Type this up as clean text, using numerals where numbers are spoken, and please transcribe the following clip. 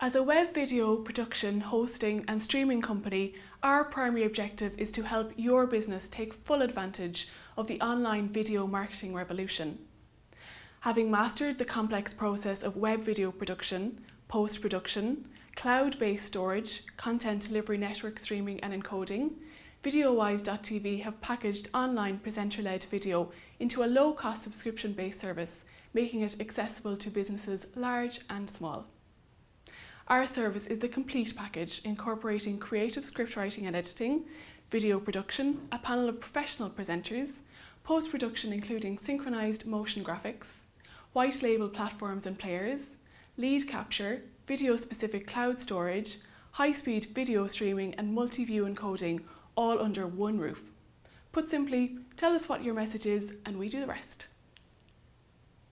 As a web video production, hosting and streaming company, our primary objective is to help your business take full advantage of the online video marketing revolution. Having mastered the complex process of web video production, post-production, cloud-based storage, content delivery network streaming and encoding, VideoWise.tv have packaged online presenter-led video into a low-cost subscription-based service, making it accessible to businesses large and small. Our service is the complete package, incorporating creative script writing and editing, video production, a panel of professional presenters, post-production including synchronized motion graphics, white label platforms and players, lead capture, video-specific cloud storage, high-speed video streaming and multi-view encoding, all under one roof. Put simply, tell us what your message is and we do the rest.